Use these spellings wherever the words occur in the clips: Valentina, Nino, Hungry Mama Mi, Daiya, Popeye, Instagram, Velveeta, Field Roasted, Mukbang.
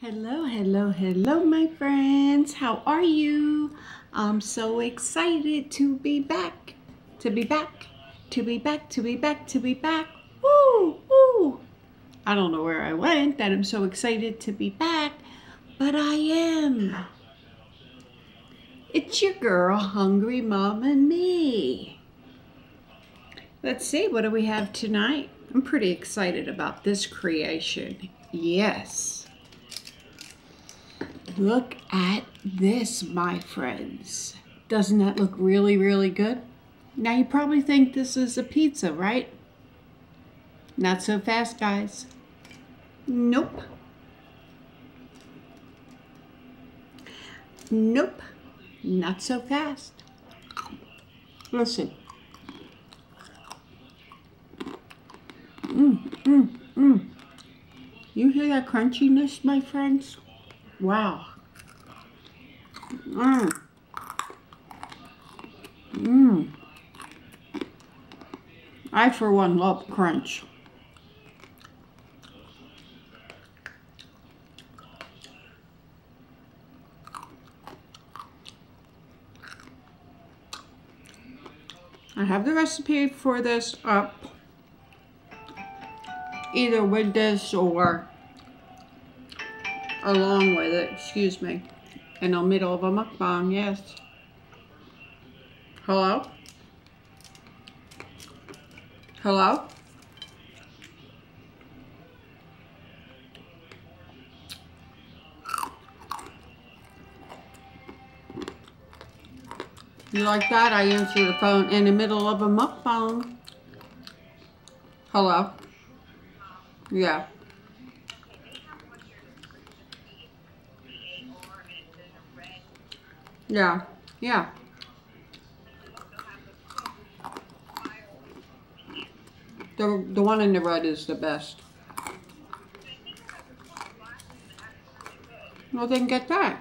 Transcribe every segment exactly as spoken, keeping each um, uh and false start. Hello, hello, hello, my friends. How are you? I'm so excited to be back, to be back, to be back, to be back, to be back. Woo, woo. I don't know where I went that I'm so excited to be back, but I am. It's your girl, Hungry Mama Mi. Let's see, what do we have tonight? I'm pretty excited about this creation. Yes. Look at this, my friends. Doesn't that look really, really good? Now you probably think this is a pizza, right? Not so fast, guys. Nope. Nope. Not so fast. Listen. Mmm, mmm, mmm. You hear that crunchiness, my friends? Wow. Mmm. Mmm. I, for one, love crunch. I have the recipe for this up, either with this or along with it, excuse me, in the middle of a mukbang, yes. Hello? Hello? You like that? I answer the phone in the middle of a mukbang. Hello? Yeah. Yeah, yeah. The, the one in the red is the best. Well, then get that.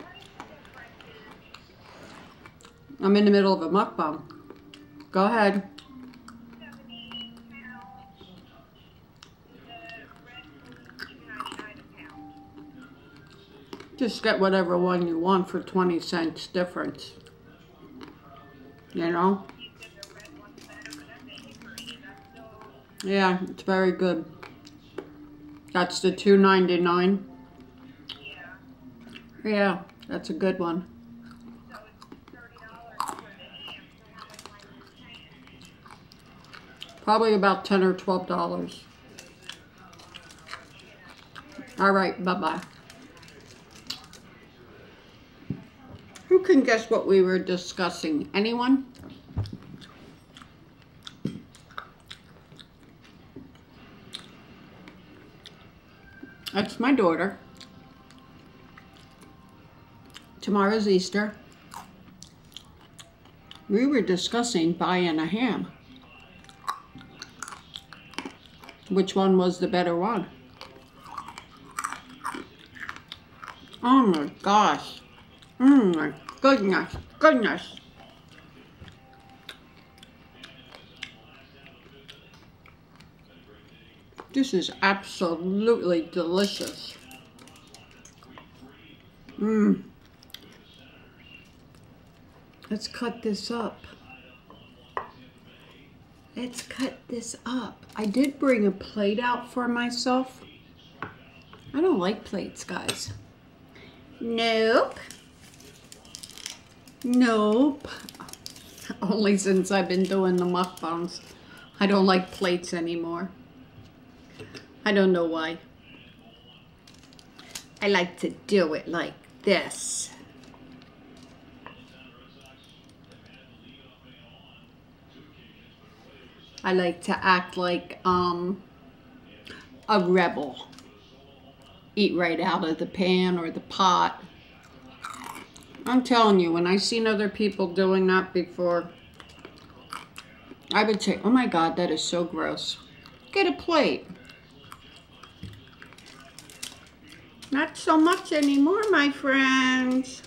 I'm in the middle of a mukbang. Go ahead. Just get whatever one you want for twenty cents difference. You know? Yeah, it's very good. That's the two ninety-nine. Yeah, that's a good one. Probably about ten or twelve dollars. All right, bye-bye. Who can guess what we were discussing? Anyone? That's my daughter. Tomorrow's Easter. We were discussing buying a ham. Which one was the better one? Oh my gosh. Mmm, my goodness, goodness. This is absolutely delicious. Mmm. Let's cut this up. Let's cut this up. I did bring a plate out for myself. I don't like plates, guys. Nope. Nope. Only since I've been doing the mukbangs. I don't like plates anymore. I don't know why. I like to do it like this. I like to act like um, a rebel. Eat right out of the pan or the pot. I'm telling you, when I've seen other people doing that before, I would say, oh my God, that is so gross. Get a plate. Not so much anymore, my friends.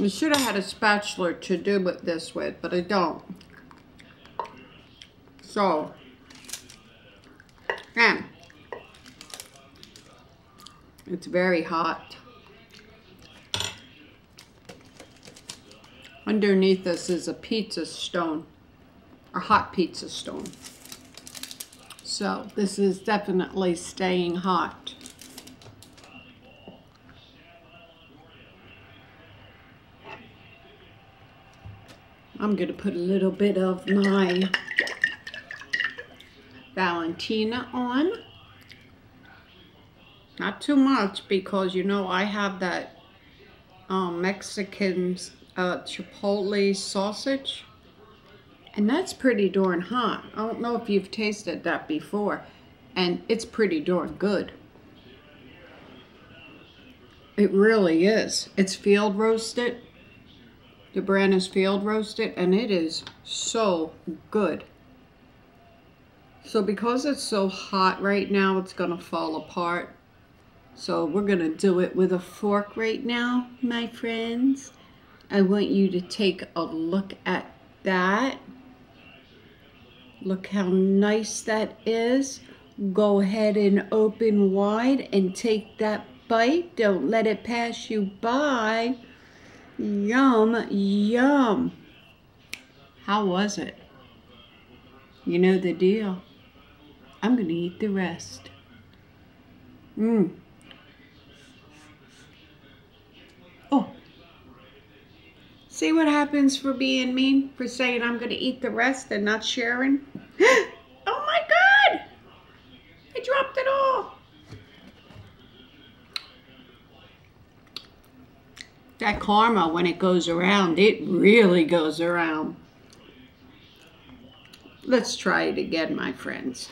I should have had a spatula to do with this with, but I don't. So, and It's very hot. Underneath us is a pizza stone, a hot pizza stone. So this is definitely staying hot. I'm going to put a little bit of my Valentina on. Not too much, because you know I have that um, Mexican uh, chipotle sausage, and that's pretty darn hot. I don't know if you've tasted that before, and it's pretty darn good. It really is. It's field roasted. The brand is Field Roasted, and it is so good. So because it's so hot right now, it's gonna fall apart. So we're gonna do it with a fork right now, my friends. I want you to take a look at that. Look how nice that is. Go ahead and open wide and take that bite. Don't let it pass you by. Yum, yum. How was it? You know the deal. I'm going to eat the rest. Mmm. Oh. See what happens for being mean? For saying I'm going to eat the rest and not sharing? Oh my God! I dropped it all. That karma, when it goes around, it really goes around. Let's try it again, my friends.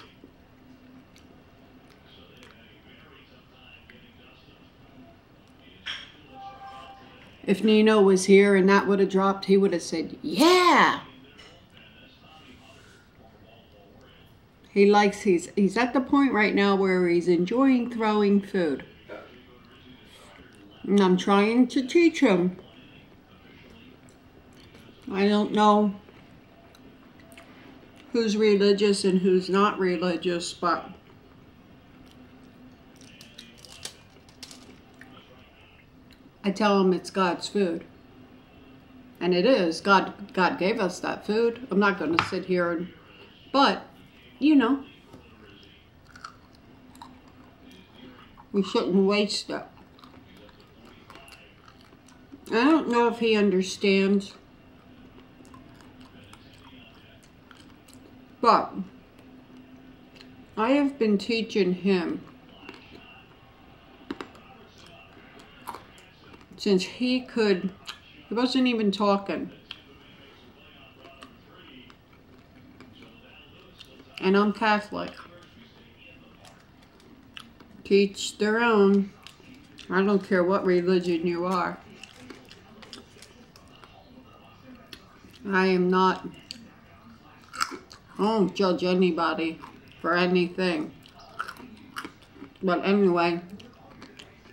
If Nino was here and that would have dropped, he would have said, yeah. He likes, he's, he's at the point right now where he's enjoying throwing food. And I'm trying to teach him. I don't know who's religious and who's not religious, but I tell him it's God's food. And it is. God, God gave us that food. I'm not going to sit here and, but, you know, we shouldn't waste it. I don't know if he understands, but I have been teaching him since he could, he wasn't even talking, and I'm Catholic, teach their own, I don't care what religion you are. I am not, I don't judge anybody for anything. But anyway,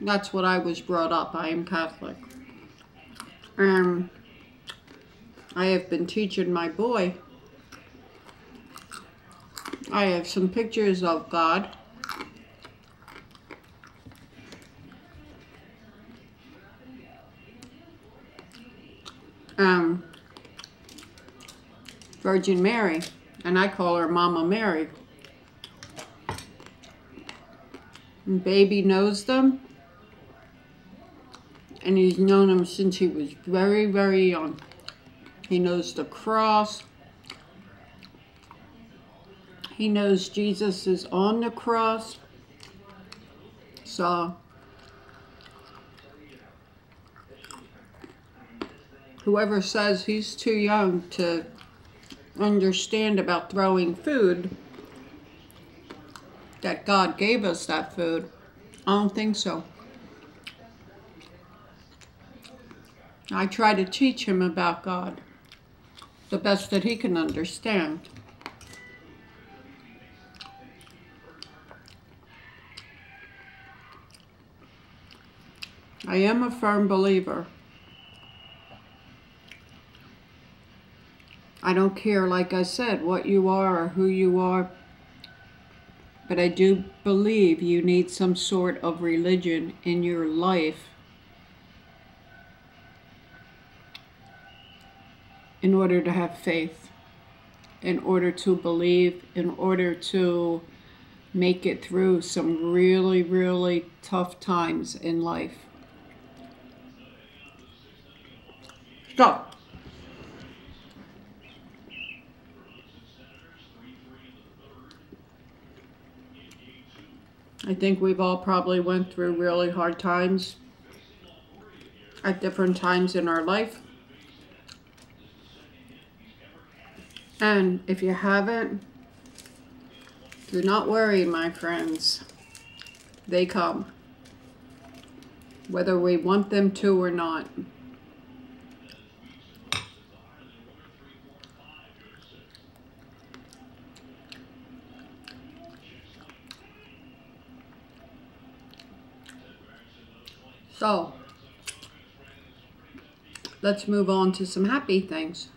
that's what I was brought up. I am Catholic. Um, I have been teaching my boy. I have some pictures of God. Um... Virgin Mary, and I call her Mama Mary. And baby knows them, and he's known them since he was very, very young. He knows the cross. He knows Jesus is on the cross. So whoever says he's too young to understand about throwing food, that God gave us that food, I don't think so. I try to teach him about God the best that he can understand. I am a firm believer. I don't care, like I said, what you are or who you are. but I do believe you need some sort of religion in your life in order to have faith, in order to believe, in order to make it through some really, really tough times in life. So, I think we've all probably went through really hard times at different times in our life. And if you haven't, do not worry, my friends. They come, whether we want them to or not. So, let's move on to some happy things.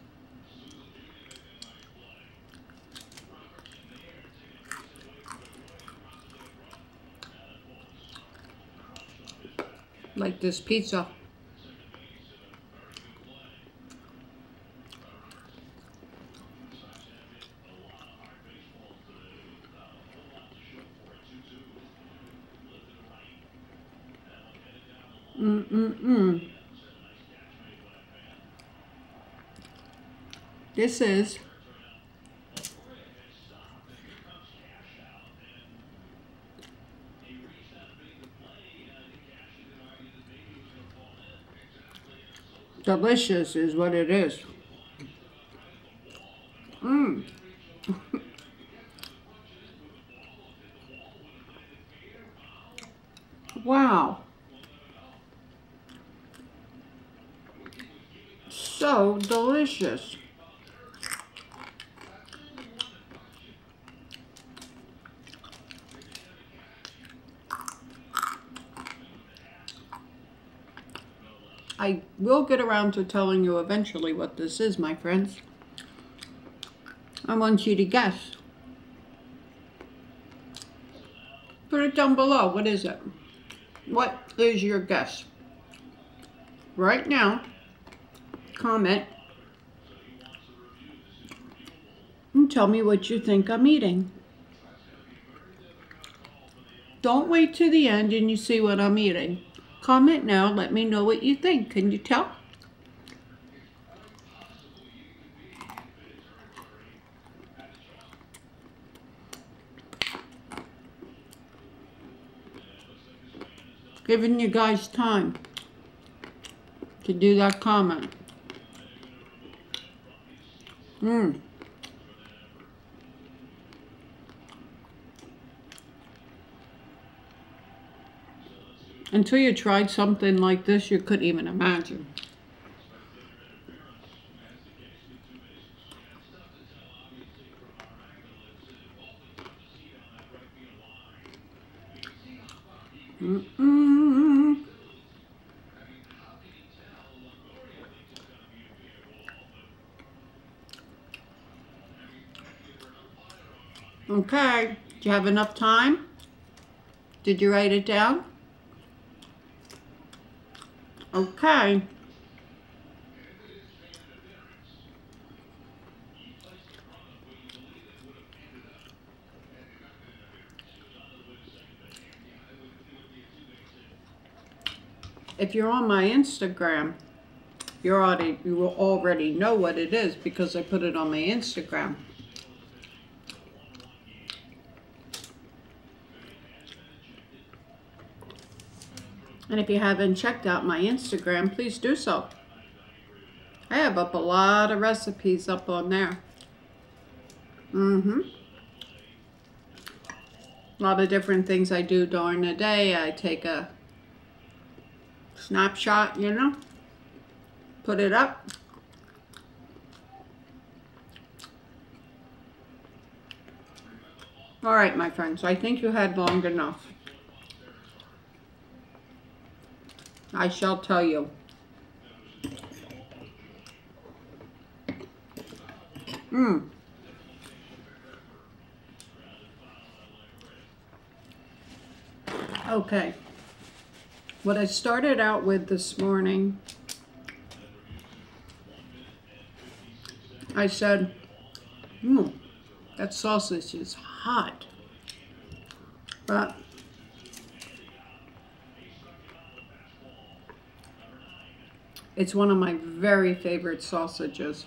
Like this pizza. Mm-mm-mm. This is delicious is what it is. Mmm. Wow. So delicious. I will get around to telling you eventually what this is, my friends. I want you to guess. Put it down below. What is it? What is your guess? Right now, comment and tell me what you think I'm eating. Don't wait till the end and you see what I'm eating. Comment now, let me know what you think. Can you tell? Giving you guys time to do that comment. Mmm. Until you tried something like this, you couldn't even imagine. Mm-mm. Okay, do you have enough time? Did you write it down? Okay. If you're on my Instagram, you're already, you will already know what it is because I put it on my Instagram. And if you haven't checked out my Instagram, please do so. I have up a lot of recipes up on there. Mm-hmm. A lot of different things I do during the day. I take a snapshot, you know, put it up. All right, my friends, I think you had long enough. I shall tell you. Mmm. Okay, what I started out with this morning, I said, hmm, that sausage is hot, but it's one of my very favorite sausages.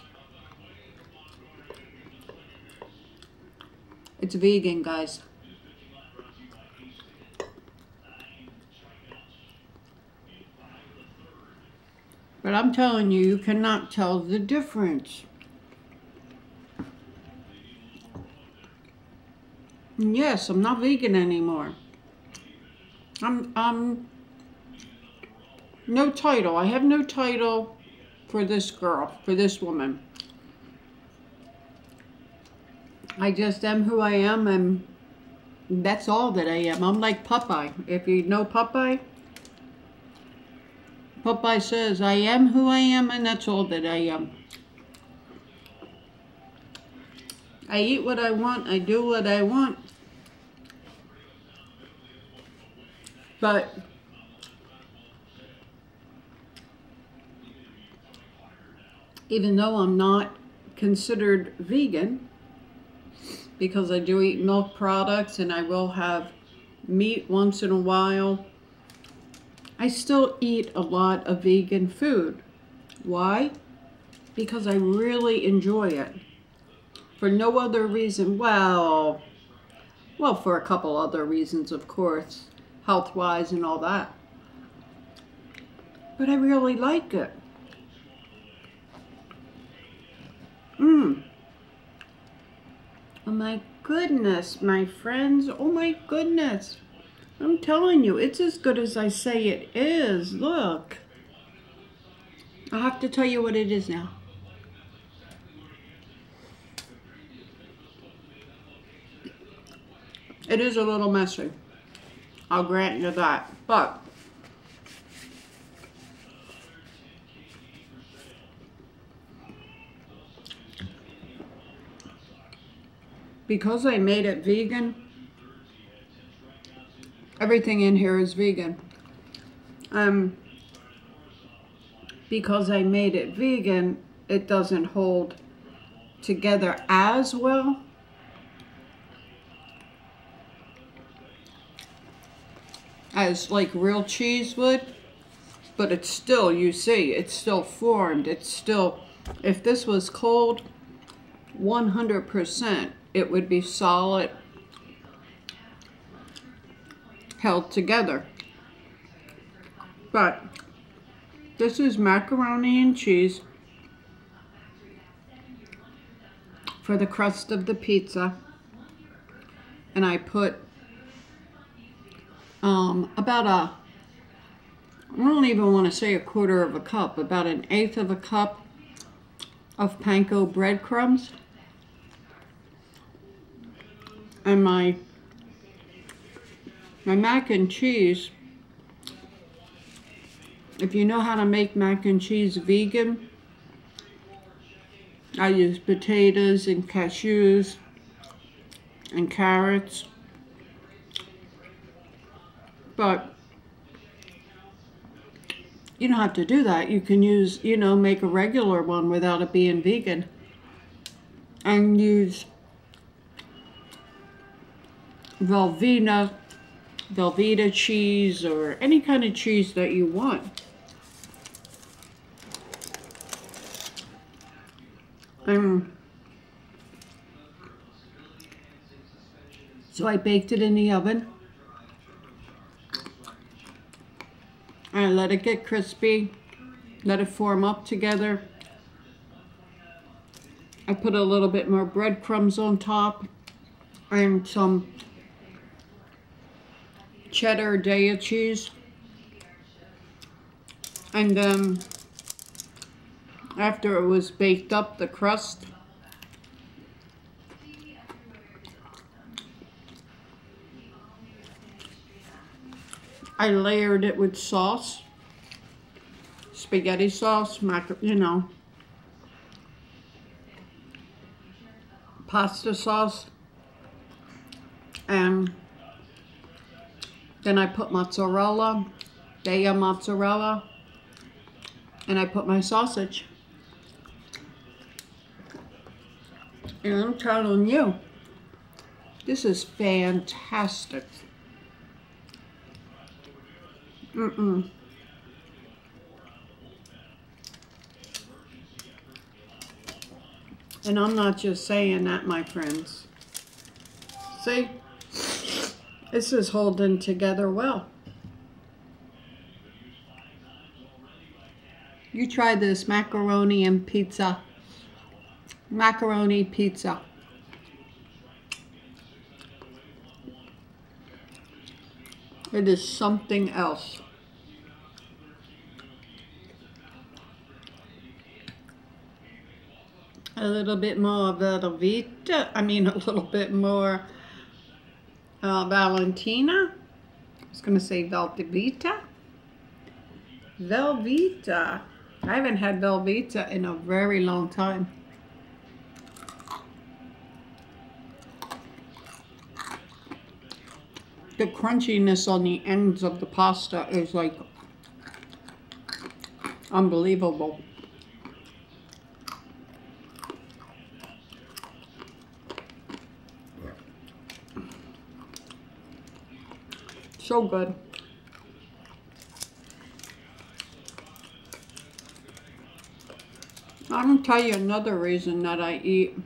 It's vegan, guys. But I'm telling you, you cannot tell the difference. Yes, I'm not vegan anymore. I'm, I'm no title. I have no title for this girl, for this woman. I just am who I am, and that's all that I am. I'm like Popeye. If you know Popeye, Popeye says, I am who I am, and that's all that I am. I eat what I want, I do what I want. But even though I'm not considered vegan, because I do eat milk products and I will have meat once in a while, I still eat a lot of vegan food. Why? Because I really enjoy it. For no other reason, well, well, for a couple other reasons, of course, health-wise and all that. But I really like it. Mmm. Oh my goodness, my friends. Oh my goodness. I'm telling you, it's as good as I say it is. Look. I have to tell you what it is now. It is a little messy. I'll grant you that. But because I made it vegan, everything in here is vegan. Um, because I made it vegan, it doesn't hold together as well. As like real cheese would, but it's still, you see, it's still formed. It's still, if this was cold, one hundred percent, it would be solid, held together. But this is macaroni and cheese for the crust of the pizza, and I put Um, about a, I don't even want to say a quarter of a cup, about an eighth of a cup of panko breadcrumbs, and my, my mac and cheese. If you know how to make mac and cheese vegan, I use potatoes and cashews and carrots. But you don't have to do that. You can use, you know, make a regular one without it being vegan. And use Velveeta, Velveeta cheese or any kind of cheese that you want. Um, so I baked it in the oven. I let it get crispy, let it form up together. I put a little bit more breadcrumbs on top and some cheddar Daiya cheese. And then after it was baked up, the crust, I layered it with sauce, spaghetti sauce, mac, you know, pasta sauce, and Then I put mozzarella, Daiya mozzarella, and I put my sausage. And I'm telling you, this is fantastic. Mm-mm. And I'm not just saying that, my friends. See? This is holding together well. You try this macaroni and pizza. Macaroni pizza. It is something else. A little bit more Velveeta. I mean, a little bit more uh, Valentina. I was going to say Velveeta. Velveeta. I haven't had Velveeta in a very long time. The crunchiness on the ends of the pasta is like unbelievable. So good. I'm gonna tell you another reason that I eat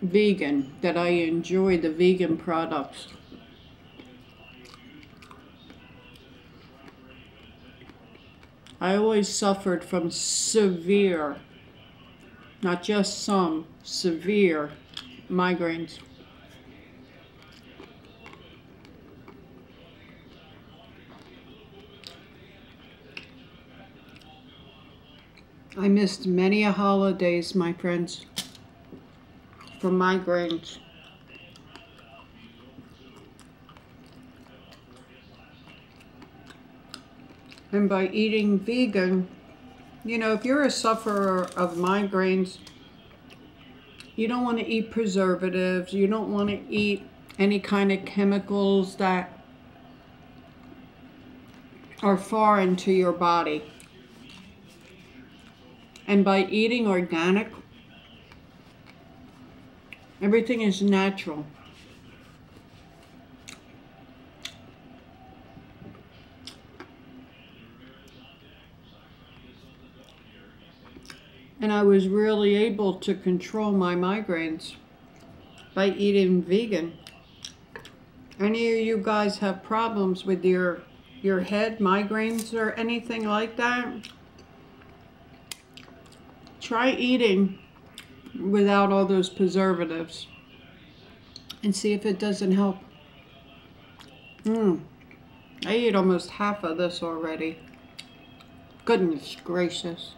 vegan, that I enjoy the vegan products. I always suffered from severe, not just some, severe migraines. I missed many a holidays, my friends, for migraines. And by eating vegan, you know, if you're a sufferer of migraines, you don't want to eat preservatives, you don't want to eat any kind of chemicals that are foreign to your body. And by eating organic, everything is natural. And I was really able to control my migraines by eating vegan. Any of you guys have problems with your, your head, migraines or anything like that? Try eating without all those preservatives and see if it doesn't help. Mm. I ate almost half of this already. Goodness gracious.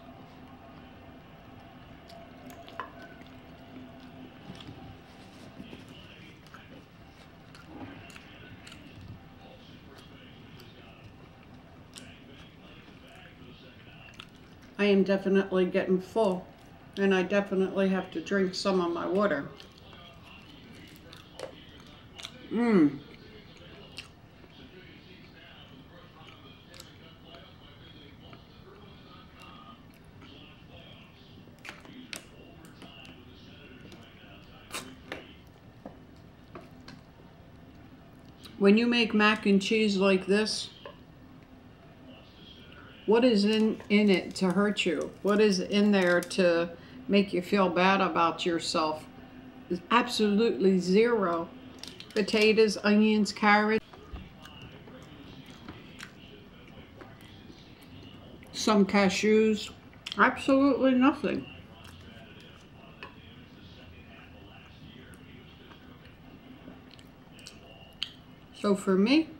I am definitely getting full, and I definitely have to drink some of my water. Mmm. When you make mac and cheese like this, what is in, in it to hurt you? What is in there to make you feel bad about yourself? It's absolutely zero. Potatoes, onions, carrots, some cashews, absolutely nothing. So for me,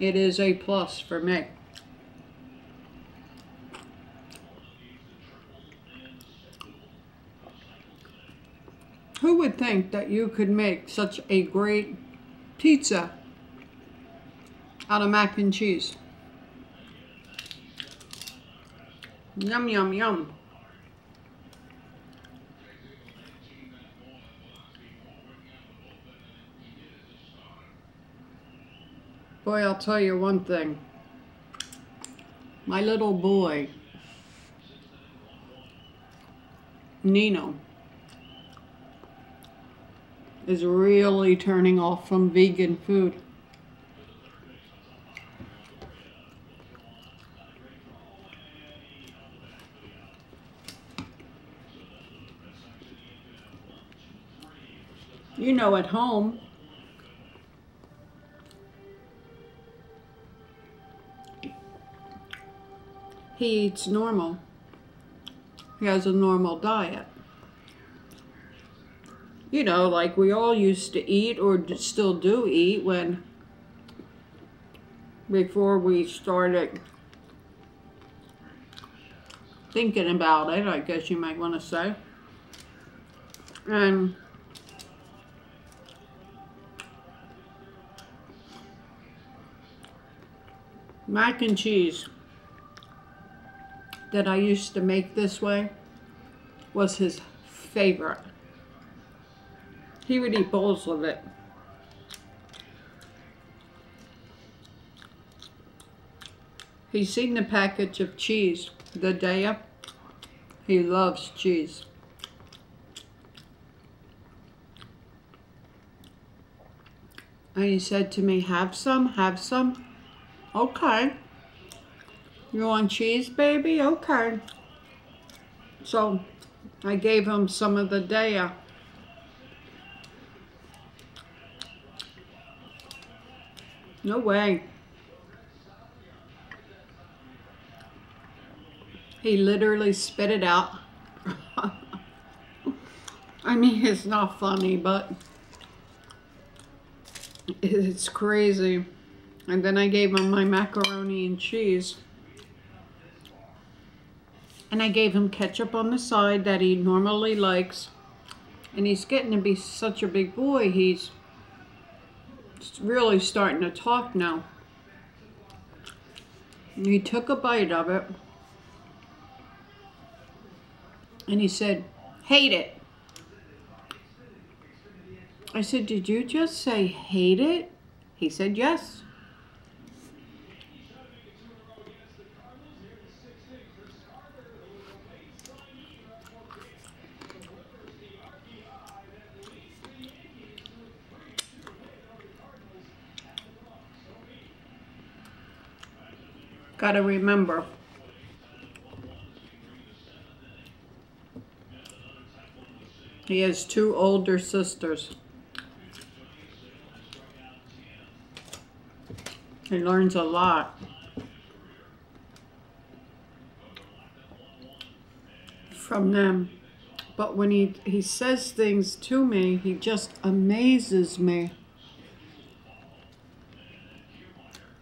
it is a plus for me. Who would think that you could make such a great pizza out of mac and cheese? Yum, yum, yum. Boy, I'll tell you one thing. My little boy, Nino, is really turning off from vegan food. You know, at home, he eats normal. He has a normal diet. You know, like we all used to eat, or still do eat, when, before we started thinking about it, I guess you might want to say. And mac and cheese that I used to make this way was his favorite. He would eat bowls of it. He's seen the package of cheese, the Daiya. He loves cheese. And he said to me, have some, have some. Okay. You want cheese, baby? Okay. So I gave him some of the Daiya. No way. He literally spit it out. I mean, it's not funny, but it's crazy. And then I gave him my macaroni and cheese. And I gave him ketchup on the side that he normally likes. And he's getting to be such a big boy. He's really starting to talk now. And he took a bite of it. And he said, hate it. I said, did you just say hate it? He said, yes. Gotta remember, he has two older sisters. He learns a lot from them. But when he, he says things to me, he just amazes me.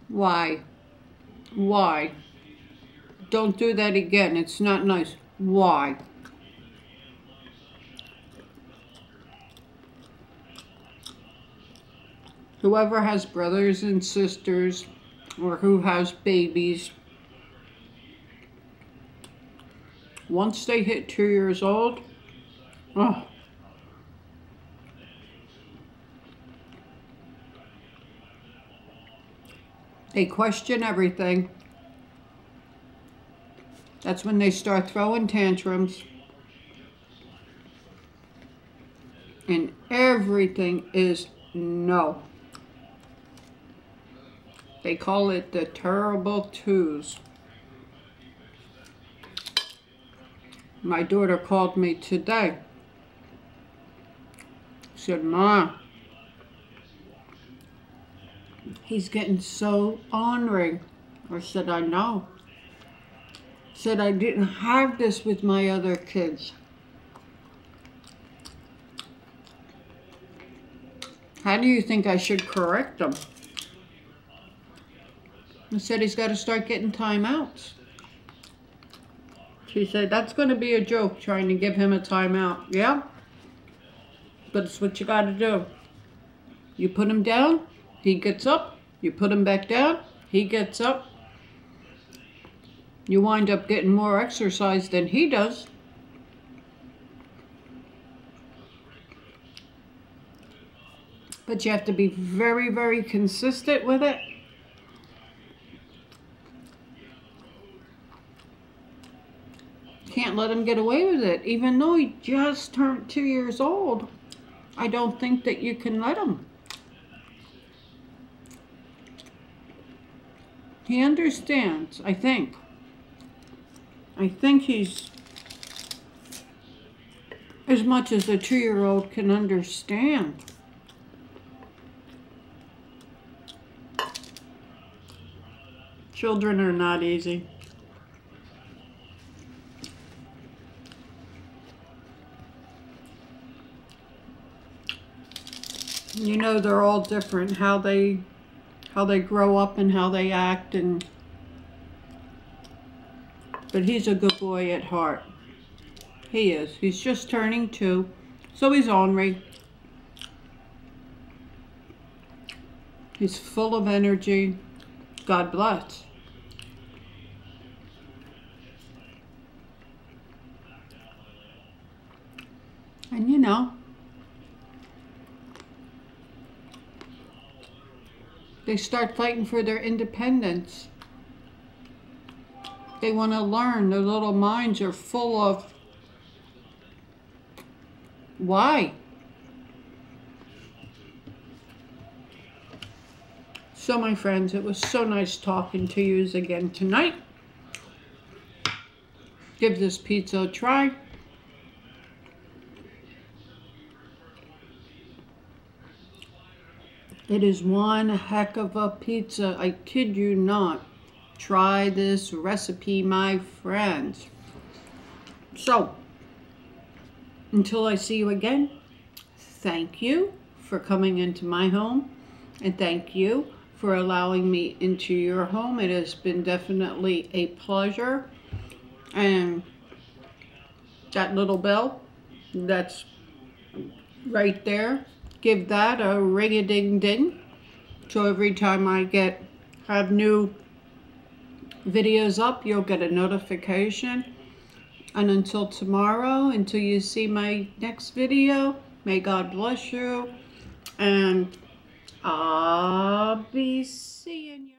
Why? Why? Don't do that again. It's not nice. Why? Whoever has brothers and sisters, or who has babies, once they hit two years old, oh, they question everything. That's when they start throwing tantrums. And everything is no. They call it the terrible twos. My daughter called me today. She said, Ma, he's getting so ornery. I said, I know. Said, I didn't have this with my other kids. How do you think I should correct him? I said, he's got to start getting timeouts. She said, that's going to be a joke, trying to give him a timeout. Yeah, but it's what you got to do. You put him down, he gets up, you put him back down, he gets up. You wind up getting more exercise than he does. But you have to be very, very consistent with it. let him get away with it. Even though he just turned two years old, I don't think that you can let him. He understands, I think. I think he's as much as a two-year-old can understand. Children are not easy. You know, they're all different, how they how they grow up and how they act, and but he's a good boy at heart. He is. He's just turning two, so he's ornery. He's full of energy. God bless. And you know, they start fighting for their independence. They want to learn. Their little minds are full of why. So my friends, it was so nice talking to you again tonight. Give this pizza a try. It is one heck of a pizza, I kid you not. Try this recipe, my friends. So, until I see you again, thank you for coming into my home, and thank you for allowing me into your home. It has been definitely a pleasure. And that little bell that's right there, give that a ring-a-ding-ding. So every time I get have new videos up, you'll get a notification. And until tomorrow, until you see my next video, may God bless you. And I'll be seeing you.